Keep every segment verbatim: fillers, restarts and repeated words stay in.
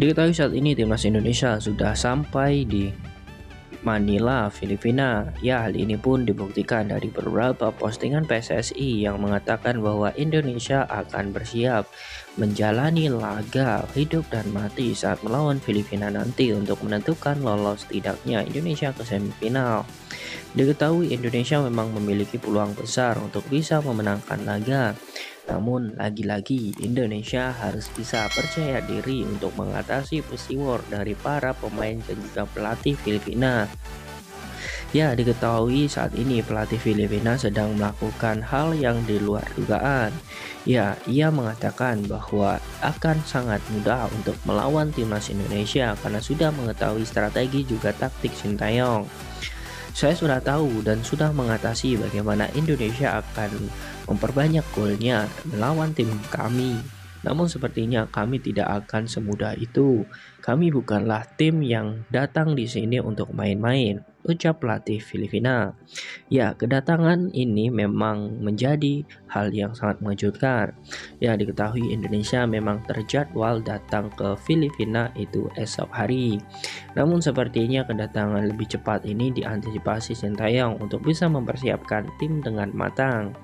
Diketahui saat ini timnas Indonesia sudah sampai di Manila, Filipina. Ya, hal ini pun dibuktikan dari beberapa postingan P S S I yang mengatakan bahwa Indonesia akan bersiap menjalani laga hidup dan mati saat melawan Filipina nanti untuk menentukan lolos tidaknya Indonesia ke semifinal. Diketahui Indonesia memang memiliki peluang besar untuk bisa memenangkan laga. Namun lagi-lagi Indonesia harus bisa percaya diri untuk mengatasi pressure dari para pemain dan juga pelatih Filipina. Ya, diketahui saat ini pelatih Filipina sedang melakukan hal yang di luar dugaan. Ya, ia mengatakan bahwa akan sangat mudah untuk melawan timnas Indonesia karena sudah mengetahui strategi juga taktik Shin Tae-yong. Saya sudah tahu dan sudah mengatasi bagaimana Indonesia akan memperbanyak golnya melawan tim kami. Namun sepertinya kami tidak akan semudah itu. Kami bukanlah tim yang datang di sini untuk main-main, ucap pelatih Filipina. Ya, kedatangan ini memang menjadi hal yang sangat mengejutkan. Ya, diketahui Indonesia memang terjadwal datang ke Filipina itu esok hari. Namun sepertinya kedatangan lebih cepat ini diantisipasi Shin Tae-yong untuk bisa mempersiapkan tim dengan matang.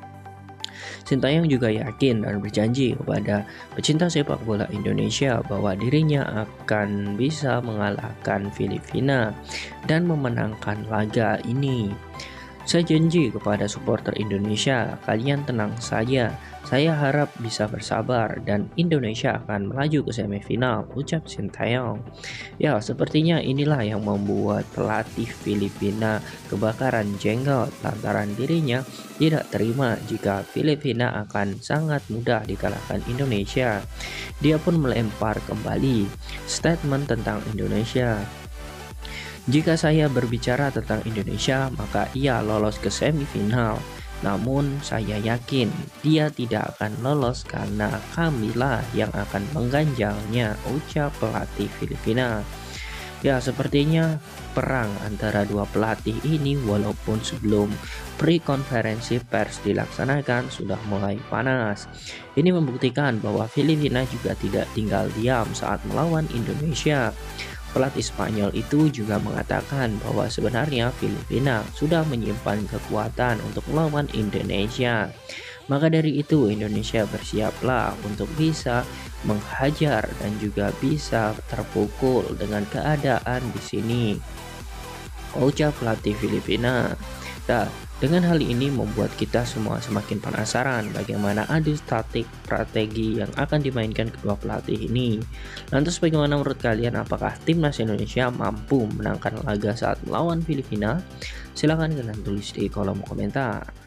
Shin Tae-yong juga yakin dan berjanji kepada pecinta sepak bola Indonesia bahwa dirinya akan bisa mengalahkan Filipina dan memenangkan laga ini. Saya janji kepada supporter Indonesia, kalian tenang saja. Saya harap bisa bersabar dan Indonesia akan melaju ke semifinal, ucap Shin Tae-yong. Ya, sepertinya inilah yang membuat pelatih Filipina kebakaran jenggot lantaran dirinya tidak terima jika Filipina akan sangat mudah dikalahkan Indonesia. Dia pun melempar kembali statement tentang Indonesia. Jika saya berbicara tentang Indonesia, maka ia lolos ke semifinal. Namun saya yakin dia tidak akan lolos karena kamilah yang akan mengganjalnya, ucap pelatih Filipina. Ya, sepertinya perang antara dua pelatih ini walaupun sebelum pre-konferensi pers dilaksanakan sudah mulai panas. Ini membuktikan bahwa Filipina juga tidak tinggal diam saat melawan Indonesia. Pelatih Spanyol itu juga mengatakan bahwa sebenarnya Filipina sudah menyimpan kekuatan untuk melawan Indonesia. Maka dari itu Indonesia bersiaplah untuk bisa menghajar dan juga bisa terpukul dengan keadaan di sini, ucap pelatih Filipina. Nah, dengan hal ini membuat kita semua semakin penasaran bagaimana adu statik strategi yang akan dimainkan kedua pelatih ini. Lantas bagaimana menurut kalian, apakah timnas Indonesia mampu menangkan laga saat melawan Filipina? Silahkan kalian tulis di kolom komentar.